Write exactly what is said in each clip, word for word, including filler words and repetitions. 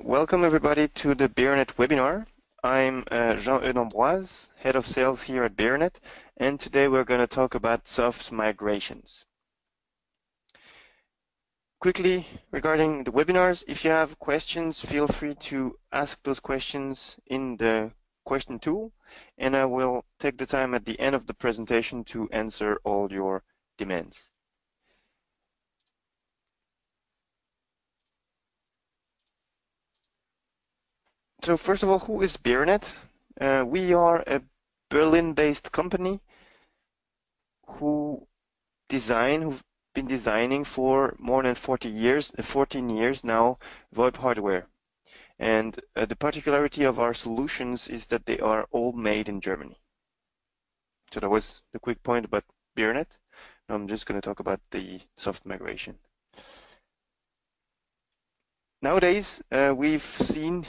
Welcome everybody to the beroNet webinar. I'm uh, Jean-Eud Ambroise, Head of Sales here at beroNet, and today we're going to talk about soft migrations. Quickly, regarding the webinars, if you have questions, feel free to ask those questions in the question tool, and I will take the time at the end of the presentation to answer all your demands. So first of all, who is beroNet? Uh, we are a Berlin-based company who design, who've been designing for more than forty years, fourteen years now, VoIP hardware. And uh, the particularity of our solutions is that they are all made in Germany. So that was the quick point about beroNet. Now I'm just going to talk about the soft migration. Nowadays, uh, we've seen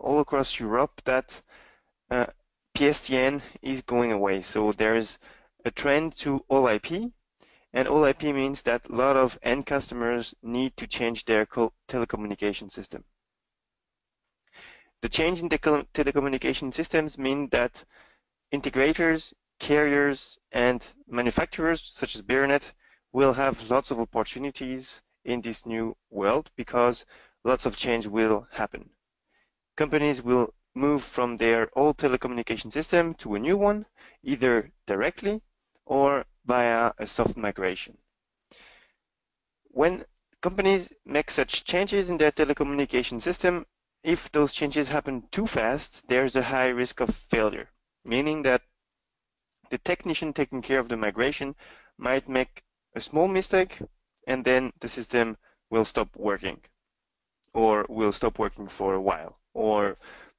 all across Europe that uh, P S T N is going away. So there is a trend to all I P, and all I P means that a lot of end customers need to change their telecommunication system. The change in the telecommunication systems mean that integrators, carriers, and manufacturers such as beroNet will have lots of opportunities in this new world because lots of change will happen. Companies will move from their old telecommunication system to a new one, either directly or via a soft migration. When companies make such changes in their telecommunication system, if those changes happen too fast, there's a high risk of failure, meaning that the technician taking care of the migration might make a small mistake, and then the system will stop working, or will stop working for a while, or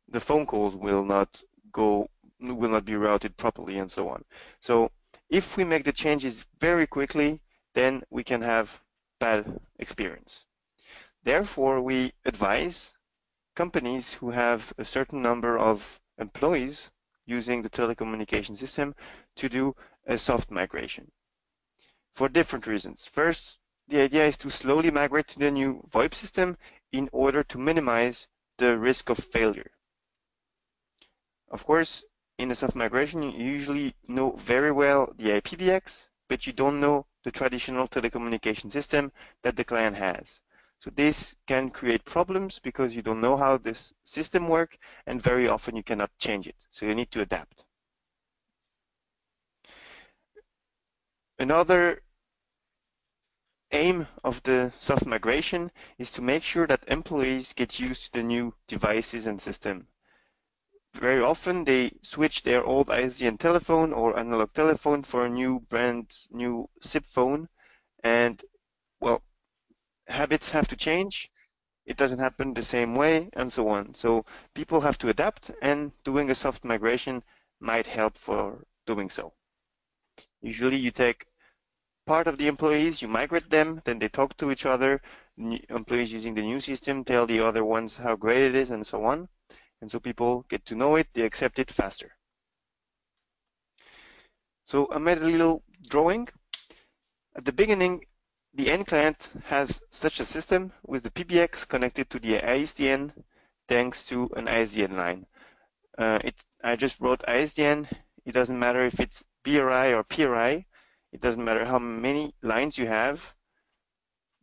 the phone calls will not go, will not be routed properly, and so on. So if we make the changes very quickly, then we can have bad experience. Therefore, we advise companies who have a certain number of employees using the telecommunication system to do a soft migration for different reasons. First, the idea is to slowly migrate to the new VoIP system in order to minimize the risk of failure. Of course, in a soft migration, you usually know very well the I P B X, but you don't know the traditional telecommunication system that the client has. So this can create problems because you don't know how this system works, and very often you cannot change it. So you need to adapt. Another aim of the soft migration is to make sure that employees get used to the new devices and system. Very often they switch their old I S D N telephone or analog telephone for a new brand new S I P phone, and well, habits have to change. It doesn't happen the same way, and so on. So people have to adapt, and doing a soft migration might help for doing so. Usually you take part of the employees, you migrate them, then they talk to each other. New employees using the new system tell the other ones how great it is, and so on. And so people get to know it, they accept it faster. So I made a little drawing. At the beginning, the end client has such a system with the P B X connected to the I S D N thanks to an I S D N line. Uh, it, I just wrote I S D N. It doesn't matter if it's B R I or P R I. It doesn't matter how many lines you have,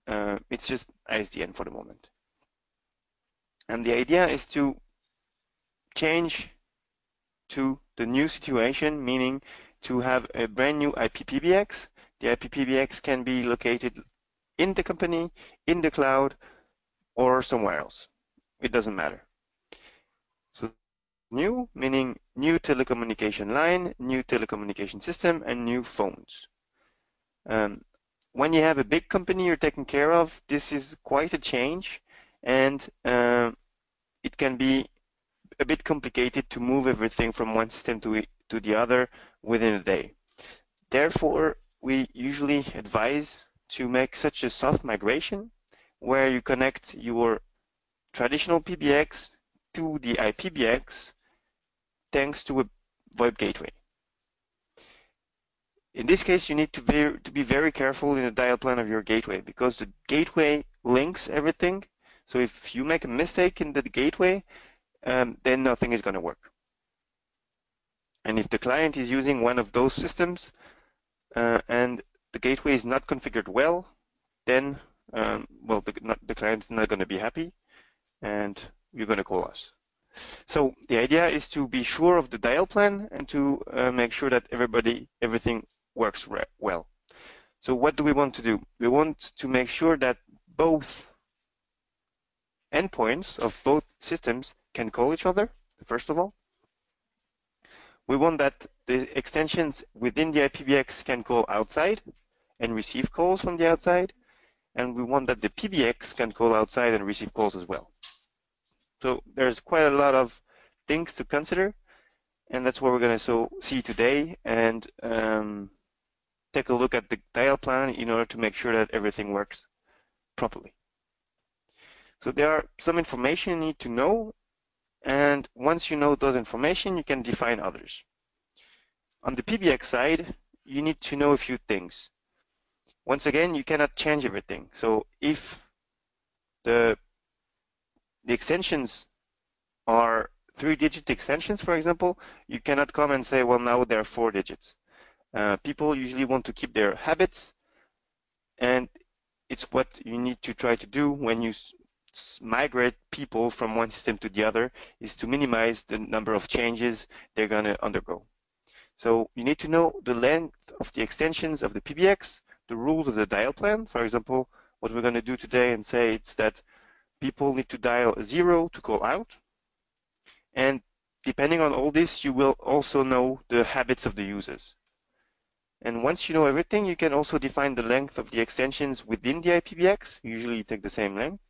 uh, it's just I S D N for the moment. And the idea is to change to the new situation, meaning to have a brand new I P P B X. The I P P B X can be located in the company, in the cloud, or somewhere else. It doesn't matter. So new, meaning new telecommunication line, new telecommunication system, and new phones. Um, when you have a big company you're taking care of, this is quite a change, and uh, it can be a bit complicated to move everything from one system to, to the other within a day. Therefore, we usually advise to make such a soft migration where you connect your traditional P B X to the I P B X thanks to a VoIP gateway. In this case, you need to, ver to be very careful in the dial plan of your gateway, because the gateway links everything, So if you make a mistake in the gateway, um, then nothing is going to work. And if the client is using one of those systems uh, and the gateway is not configured well, then um, well, the, not, the client's not going to be happy, and you're going to call us. So the idea is to be sure of the dial plan and to uh, make sure that everybody, everything works re well. So what do we want to do? We want to make sure that both endpoints of both systems can call each other, first of all. We want that the extensions within the I P B X can call outside and receive calls from the outside, and we want that the P B X can call outside and receive calls as well. So there's quite a lot of things to consider, and that's what we're going to so see today, and um, take a look at the dial plan in order to make sure that everything works properly. So there are some information you need to know, and once you know those information, you can define others. On the P B X side, you need to know a few things. Once again, you cannot change everything. So if the The extensions are three-digit extensions, for example, you cannot come and say, well, now they're four digits. Uh, people usually want to keep their habits, and it's what you need to try to do when you s migrate people from one system to the other, is to minimize the number of changes they're going to undergo. So you need to know the length of the extensions of the P B X, the rules of the dial plan. For example, what we're going to do today and say it's that people need to dial zero to call out, and depending on all this, you will also know the habits of the users. And once you know everything, you can also define the length of the extensions within the I P B X, usually you take the same length,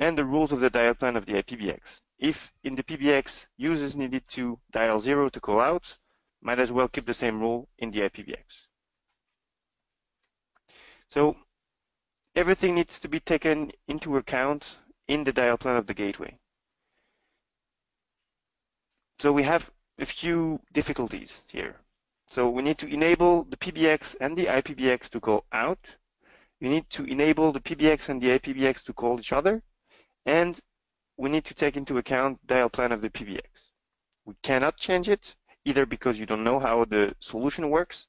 and the rules of the dial plan of the I P B X. If in the P B X users needed to dial zero to call out, might as well keep the same rule in the I P B X. So everything needs to be taken into account in the dial plan of the gateway. So we have a few difficulties here. So we need to enable the P B X and the I P B X to call out. You need to enable the P B X and the I P B X to call each other. And we need to take into account dial plan of the P B X. We cannot change it, either because you don't know how the solution works,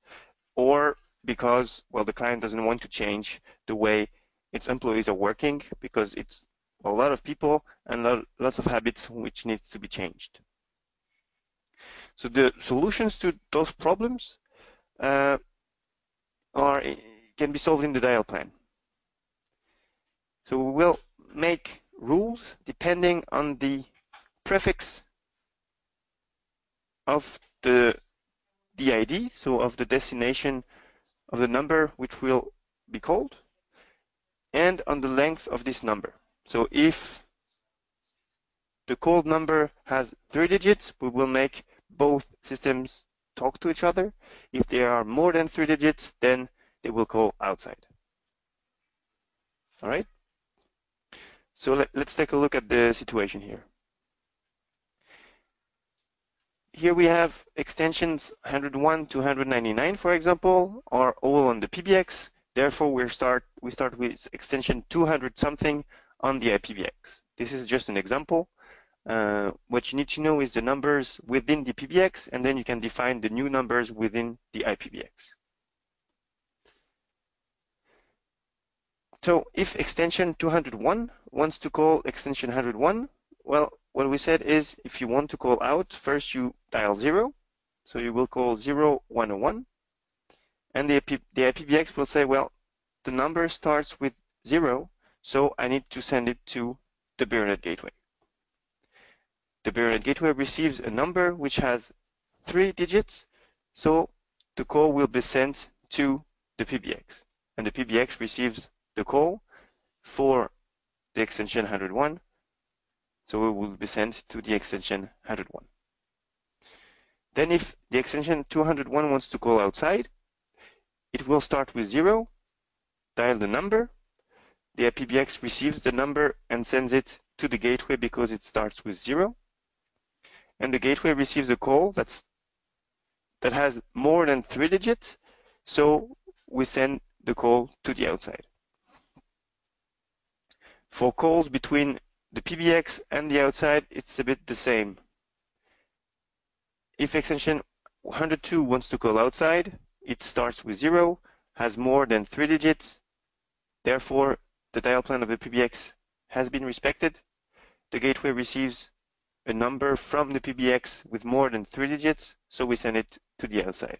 or because, well, the client doesn't want to change the way its employees are working, because it's a lot of people and lot, lots of habits which needs to be changed. So the solutions to those problems uh, are can be solved in the dial plan. So we will make rules depending on the prefix of the D I D, so of the destination of the number which will be called, and on the length of this number. So if the called number has three digits, we will make both systems talk to each other. If there are more than three digits, then they will call outside. All right? So let, let's take a look at the situation here. Here we have extensions one oh one to one ninety-nine, for example, are all on the P B X. Therefore, we start we start with extension two hundred something on the I P B X. This is just an example. Uh, what you need to know is the numbers within the P B X, and then you can define the new numbers within the I P B X. So if extension two hundred one wants to call extension one hundred one, well, what we said is, if you want to call out, first you dial zero, so you will call zero one zero one, and the, I P, the I P B X will say, well, the number starts with zero, so I need to send it to the beroNet gateway. The beroNet gateway receives a number which has three digits, so the call will be sent to the P B X, and the P B X receives the call for the extension one hundred one. So it will be sent to the extension one hundred one. Then if the extension two hundred one wants to call outside, it will start with zero, dial the number, the I P B X receives the number and sends it to the gateway because it starts with zero, and the gateway receives a call that's, that has more than three digits, so we send the call to the outside. For calls between the P B X and the outside, it's a bit the same. If extension one hundred two wants to call outside, it starts with zero, has more than three digits, therefore the dial plan of the P B X has been respected. The gateway receives a number from the P B X with more than three digits, so we send it to the outside.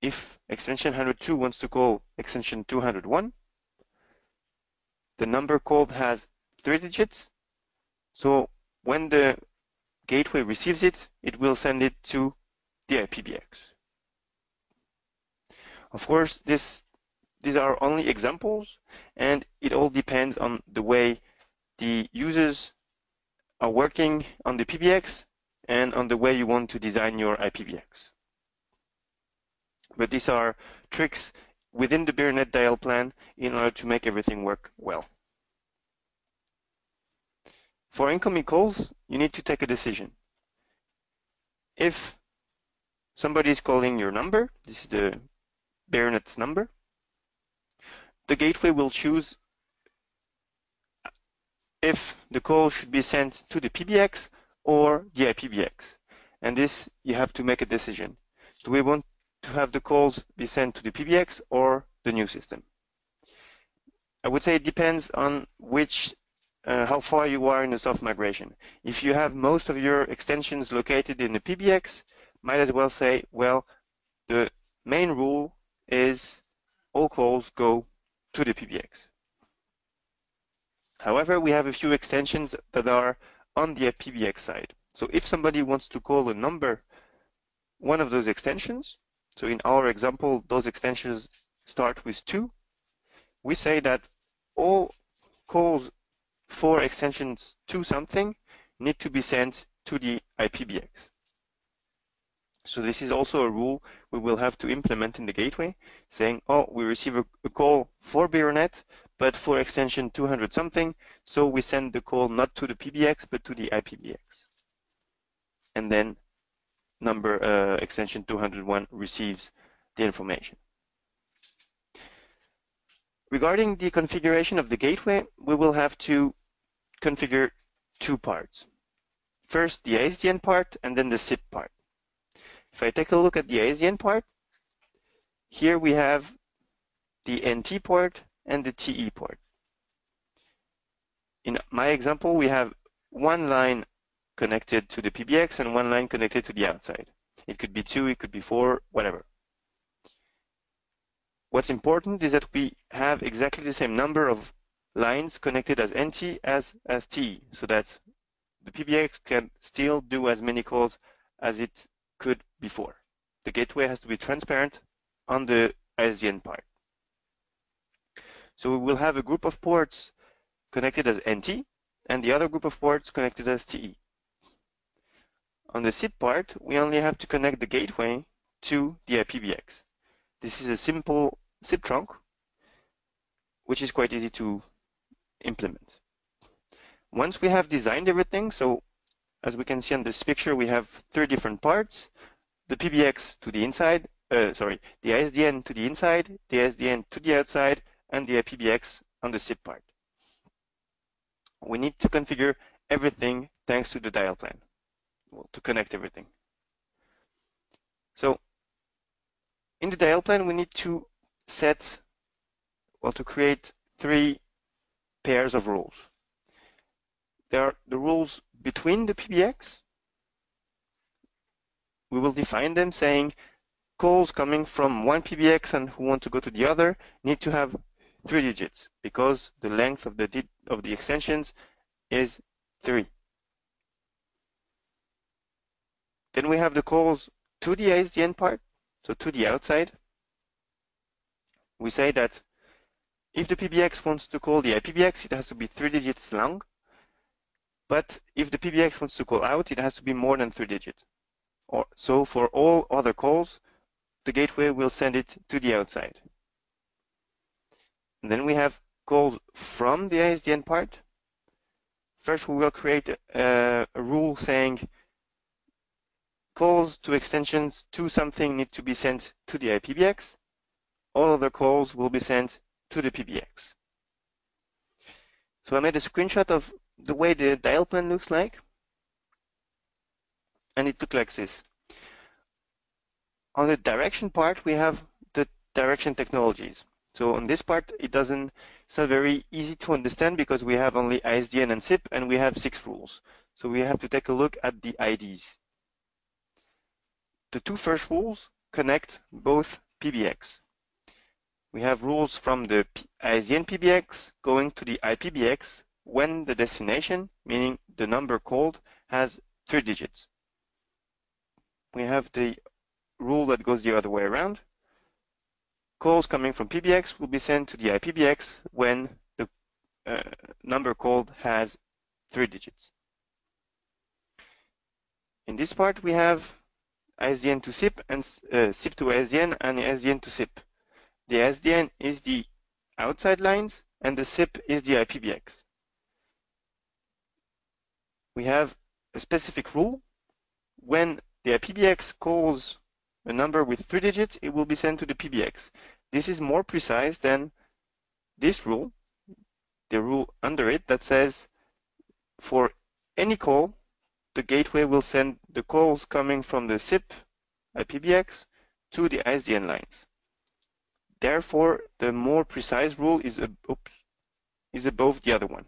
If extension one hundred two wants to call extension two hundred one, the number called has three digits, so when the gateway receives it, it will send it to the I P B X. Of course, this, these are only examples, and it all depends on the way the users are working on the P B X and on the way you want to design your I P B X. But these are tricks within the beroNet dial plan in order to make everything work well. For incoming calls, you need to take a decision. If somebody is calling your number, this is the beroNet's number, the gateway will choose if the call should be sent to the P B X or the I P B X. And this, you have to make a decision. Do we want to have the calls be sent to the P B X or the new system? I would say it depends on which, uh, how far you are in the soft migration. If you have most of your extensions located in the P B X, might as well say, well, the main rule is all calls go to the P B X. However, we have a few extensions that are on the I P B X side. So if somebody wants to call a number, one of those extensions, so in our example, those extensions start with two. We say that all calls for extensions to something need to be sent to the I P B X. So this is also a rule we will have to implement in the gateway, saying, oh, we receive a, a call for beroNet, but for extension two hundred something, so we send the call not to the P B X, but to the I P B X. And then number uh, extension two hundred one receives the information. Regarding the configuration of the gateway, we will have to configure two parts. First, the I S D N part, and then the S I P part. If I take a look at the I S D N part, here we have the N T port and the T E port. In my example, we have one line connected to the P B X and one line connected to the outside. It could be two, it could be four, whatever. What's important is that we have exactly the same number of lines connected as N T as, as T E, so that the P B X can still do as many calls as it could before. The gateway has to be transparent on the I S D N part. So we will have a group of ports connected as N T and the other group of ports connected as T E. On the S I P part, we only have to connect the gateway to the I P B X. This is a simple S I P trunk, which is quite easy to implement. Once we have designed everything, so as we can see on this picture, we have three different parts: the P B X to the inside, uh, sorry, the I S D N to the inside, the I S D N to the outside, and the I P B X on the S I P part. We need to configure everything thanks to the dial plan. Well, to connect everything. So in the dial plan, we need to set, well, to create three pairs of rules. There are the rules between the P B X. We will define them saying calls coming from one P B X and who want to go to the other need to have three digits because the length of the did of the extensions is three. Then we have the calls to the I S D N part, so to the outside. We say that if the P B X wants to call the I P B X, it has to be three digits long. But if the P B X wants to call out, it has to be more than three digits. Or, so for all other calls, the gateway will send it to the outside. And then we have calls from the I S D N part. First, we will create a, a rule saying calls to extensions to something need to be sent to the I P B X. All other calls will be sent to the P B X. So I made a screenshot of the way the dial plan looks like, and it looks like this. On the direction part, we have the direction technologies. So on this part, it doesn't, it's not very easy to understand because we have only I S D N and S I P, and we have six rules. So we have to take a look at the I Ds. The two first rules connect both P B X. We have rules from the I S D N P B X going to the I P B X when the destination, meaning the number called, has three digits. We have the rule that goes the other way around. Calls coming from P B X will be sent to the I P B X when the uh, number called has three digits. In this part, we have I S D N to S I P and uh, S I P to I S D N and I S D N to S I P. The I S D N is the outside lines and the S I P is the I P B X. We have a specific rule. When the I P B X calls a number with three digits, it will be sent to the P B X. This is more precise than this rule, the rule under it that says for any call, the gateway will send the calls coming from the S I P I P B X to the I S D N lines. Therefore, the more precise rule is, ab oops, is above the other one.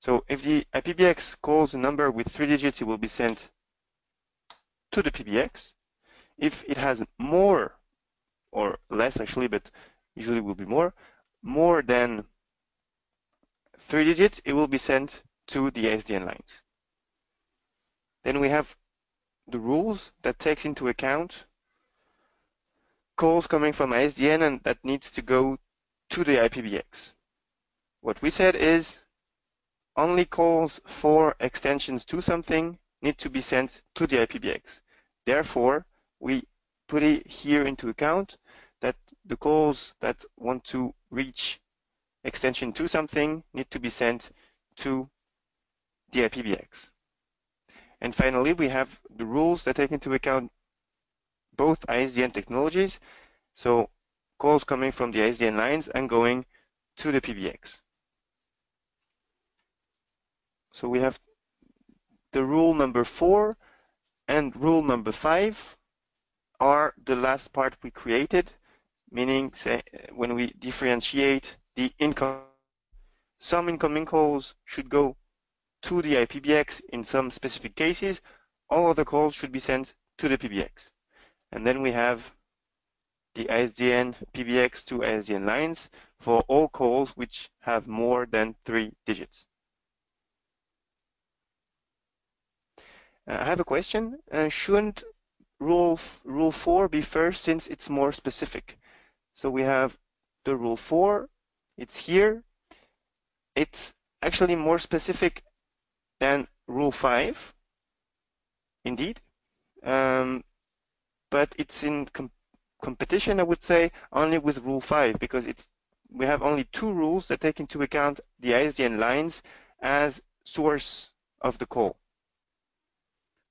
So if the I P B X calls a number with three digits, it will be sent to the P B X. If it has more, or less actually, but usually will be more, more than three digits, it will be sent to the I S D N lines. Then we have the rules that takes into account calls coming from I S D N and that needs to go to the I P B X. What we said is only calls for extensions to something need to be sent to the I P B X. Therefore, we put it here into account that the calls that want to reach extension to something need to be sent to the I P B X. And finally, we have the rules that take into account both I S D N technologies, so calls coming from the I S D N lines and going to the P B X. So we have the rule number four and rule number five are the last part we created, meaning say, when we differentiate the incoming, some incoming calls should go to the I P B X in some specific cases, all other calls should be sent to the P B X. And then we have the I S D N P B X to I S D N lines for all calls which have more than three digits. Uh, I have a question. Uh, shouldn't rule, rule four be first since it's more specific? So we have the rule four, it's here. It's actually more specific than rule five, indeed, um, but it's in com competition, I would say, only with rule five because it's we have only two rules that take into account the I S D N lines as source of the call.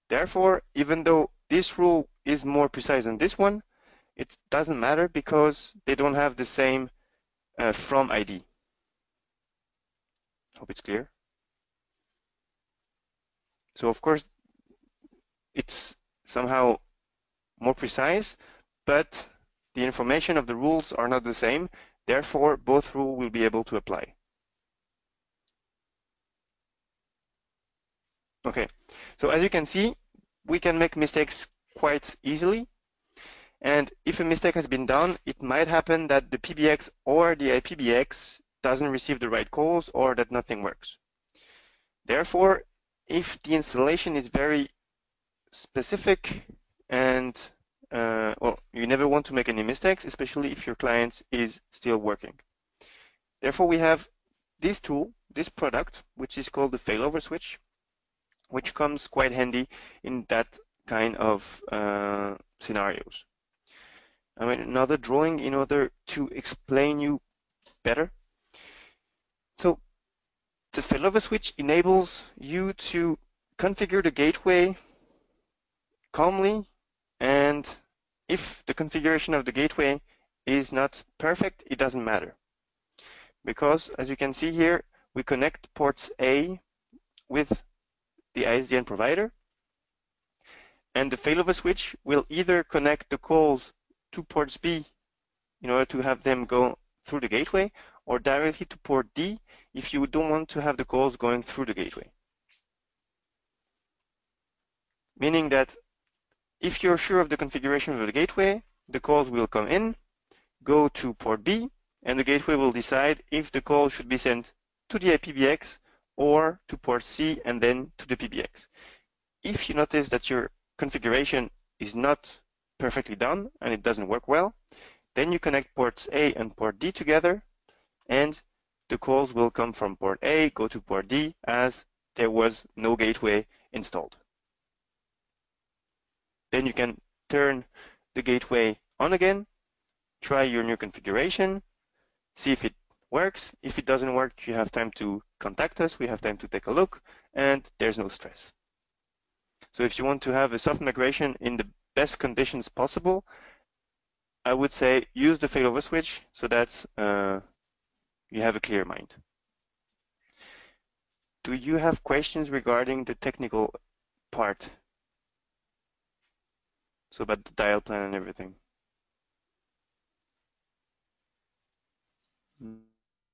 Therefore, even though this rule is more precise than this one, it doesn't matter because they don't have the same uh, from I D. Hope it's clear. So of course, it's somehow more precise, but the information of the rules are not the same. Therefore, both rules will be able to apply. Okay, so as you can see, we can make mistakes quite easily. And if a mistake has been done, it might happen that the P B X or the I P B X doesn't receive the right calls or that nothing works. Therefore, if the installation is very specific and uh, well, you never want to make any mistakes, especially if your client is still working. Therefore, we have this tool, this product, which is called the failover switch, which comes quite handy in that kind of uh, scenarios. I made another drawing in order to explain you better. So, the failover switch enables you to configure the gateway calmly, and if the configuration of the gateway is not perfect, it doesn't matter. Because as you can see here, we connect ports A with the I S D N provider, and the failover switch will either connect the calls to ports B in order to have them go through the gateway, or directly to port D if you don't want to have the calls going through the gateway. Meaning that if you're sure of the configuration of the gateway, the calls will come in, go to port B, and the gateway will decide if the call should be sent to the I P B X or to port C and then to the P B X. If you notice that your configuration is not perfectly done and it doesn't work well, then you connect ports A and port D together, and the calls will come from port A, go to port D, as there was no gateway installed. Then you can turn the gateway on again, try your new configuration, see if it works. If it doesn't work, you have time to contact us, we have time to take a look, and there's no stress. So if you want to have a soft migration in the best conditions possible, I would say use the failover switch so that uh, you have a clear mind. Do you have questions regarding the technical part? So about the dial plan and everything.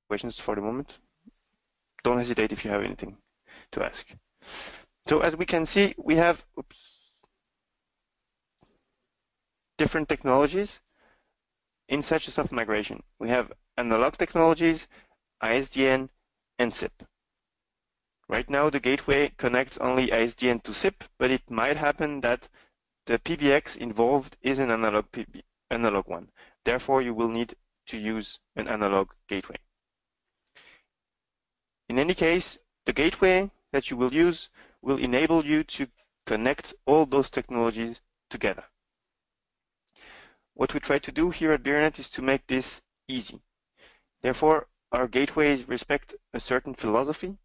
Questions for the moment? Don't hesitate if you have anything to ask. So as we can see, we have oops, different technologies in such a soft migration. We have analog technologies, I S D N, and S I P. Right now, the gateway connects only I S D N to S I P, but it might happen that the P B X involved is an analog P B, analog one. Therefore, you will need to use an analog gateway. In any case, the gateway that you will use will enable you to connect all those technologies together. What we try to do here at beroNet is to make this easy. Therefore, our gateways respect a certain philosophy,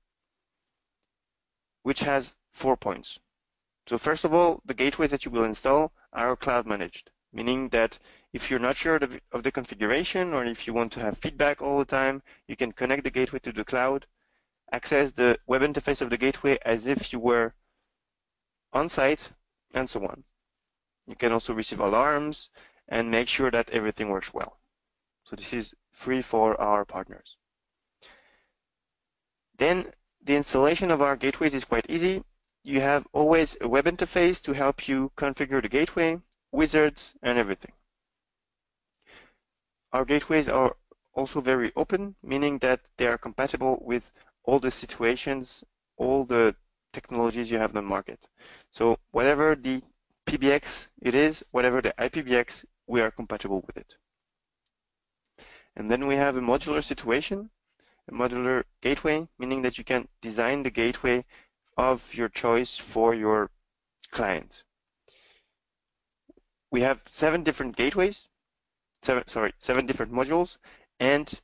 which has four points. So first of all, the gateways that you will install are cloud managed, meaning that if you're not sure of the configuration or if you want to have feedback all the time, you can connect the gateway to the cloud, access the web interface of the gateway as if you were on site, and so on. You can also receive alarms and make sure that everything works well. So this is free for our partners. Then the installation of our gateways is quite easy. You have always a web interface to help you configure the gateway, wizards, and everything. Our gateways are also very open, meaning that they are compatible with all the situations, all the technologies you have on the market. So whatever the P B X it is, whatever the I P B X, we are compatible with it. And then we have a modular situation, a modular gateway, meaning that you can design the gateway of your choice for your client. We have seven different gateways, seven, sorry, seven different modules, and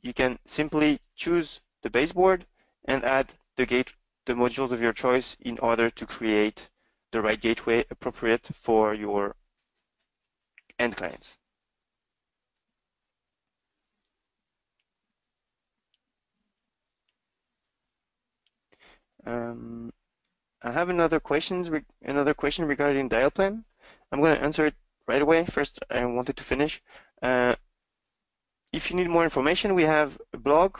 you can simply choose the baseboard and add the gate, the modules of your choice in order to create the right gateway appropriate for your end clients. Um, I have another questions, another question regarding dial plan. I'm going to answer it right away. First, I wanted to finish. Uh, if you need more information, we have a blog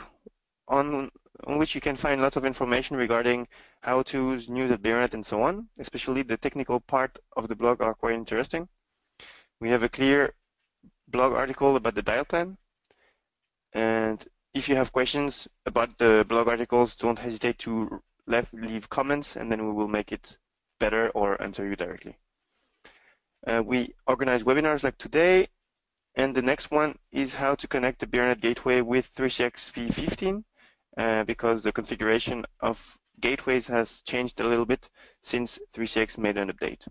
on, on which you can find lots of information regarding how-tos, news at beroNet, and so on. Especially the technical part of the blog are quite interesting. We have a clear blog article about the dial plan, and if you have questions about the blog articles, don't hesitate to Left, leave comments, and then we will make it better or answer you directly. Uh, we organize webinars like today, and the next one is how to connect the beroNet gateway with three C X v fifteen, uh, because the configuration of gateways has changed a little bit since three C X made an update.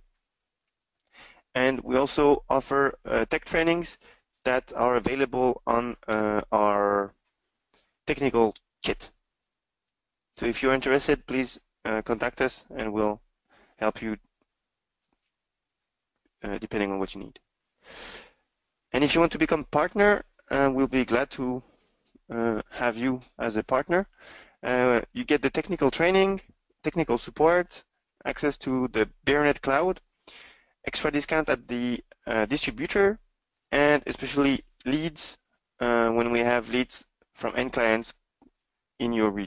And we also offer uh, tech trainings that are available on uh, our technical kit. So if you're interested, please uh, contact us and we'll help you uh, depending on what you need. And if you want to become partner, uh, we'll be glad to uh, have you as a partner. Uh, you get the technical training, technical support, access to the beroNet cloud, extra discount at the uh, distributor, and especially leads uh, when we have leads from end clients in your region.